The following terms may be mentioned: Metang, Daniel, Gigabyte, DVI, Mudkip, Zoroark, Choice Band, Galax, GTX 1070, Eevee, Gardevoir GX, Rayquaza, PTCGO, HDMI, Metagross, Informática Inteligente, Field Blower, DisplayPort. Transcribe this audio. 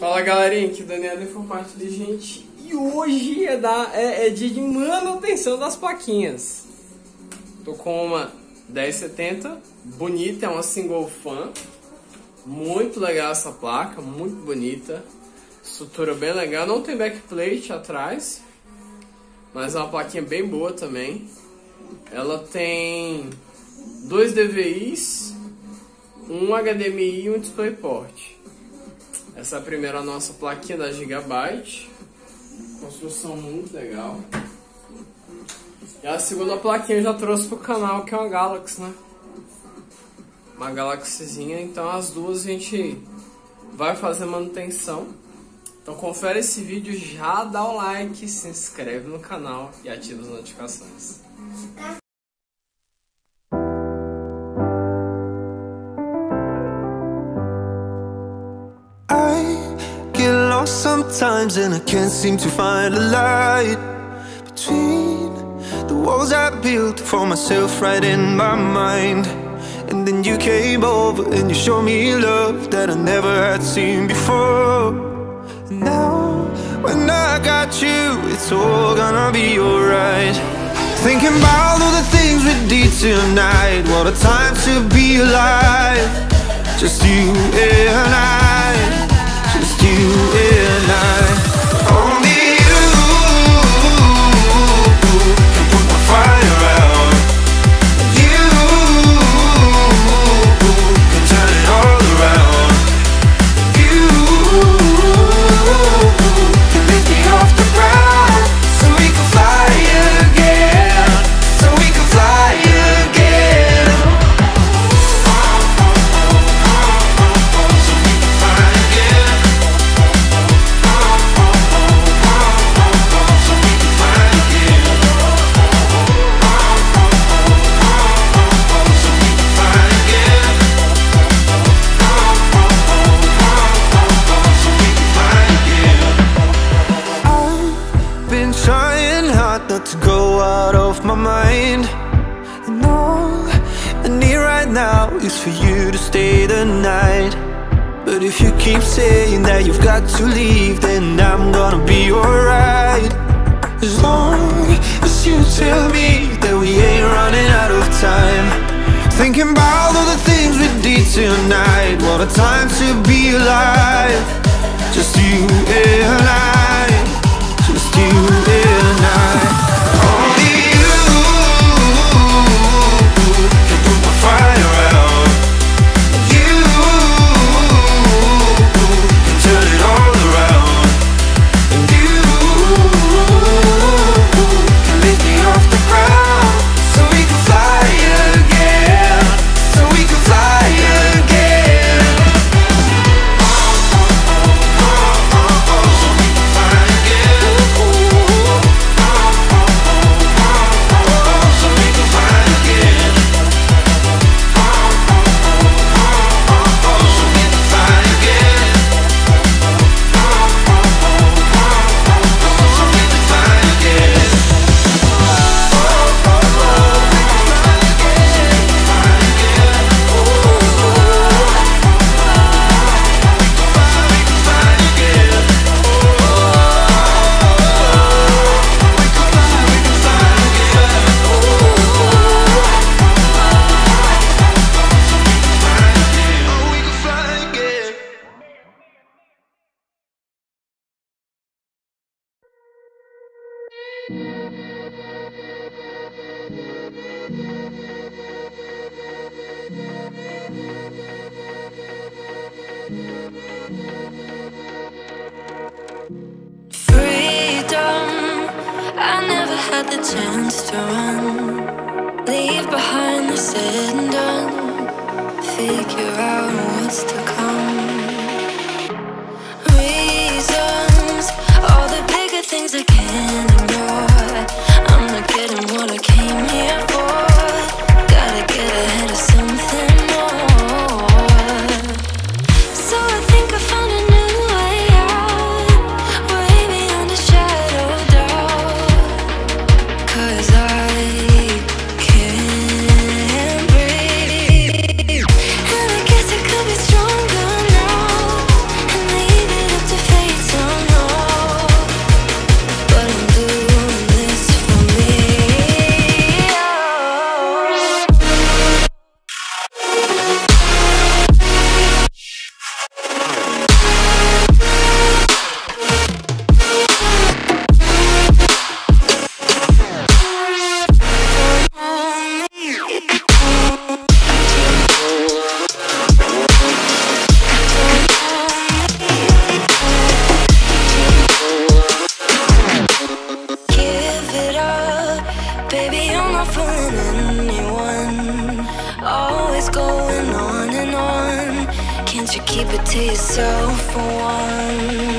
Fala galerinha, aqui é o Daniel da Informática Inteligente e hoje é dia de manutenção das plaquinhas. Tô com uma 1070, bonita, é uma single fan, muito legal essa placa, muito bonita, estrutura bem legal, não tem backplate atrás, mas é uma plaquinha bem boa também. Ela tem dois DVIs, um HDMI e um DisplayPort. Essa é a primeira nossa plaquinha da Gigabyte, construção muito legal. E a segunda plaquinha eu já trouxe pro canal, que é uma Galax, né? Uma Galaxzinha, então as duas a gente vai fazer manutenção. Então confere esse vídeo, já dá o like, se inscreve no canal e ativa as notificações. Sometimes and I can't seem to find a light between the walls I built for myself right in my mind. And then you came over and you showed me love that I never had seen before. And now when I got you, it's all gonna be alright. Thinking about all the things we did tonight, what a time to be alive. Just you and I, just you and I. Only you can put the fire out. You can turn it all around. You can lift me off the ground, so we can fly again, so we can fly again. So we can fly again. To go out of my mind, and all I need right now is for you to stay the night. But if you keep saying that you've got to leave, then I'm gonna be alright. As long as you tell me that we ain't running out of time. Thinking about all the things we did tonight, what a time to be alive. Just you and I, just you and I. The chance to run, leave behind the said and done, figure out what's to come. Reasons, all the bigger things I can't ignore. I'm not getting what I came here for. Gotta get ahead of something more. So I think I found a new way out, way beyond the shadow. Cause I can't breathe, and I guess I could be stronger now, and leave it up to keep it to yourself for once.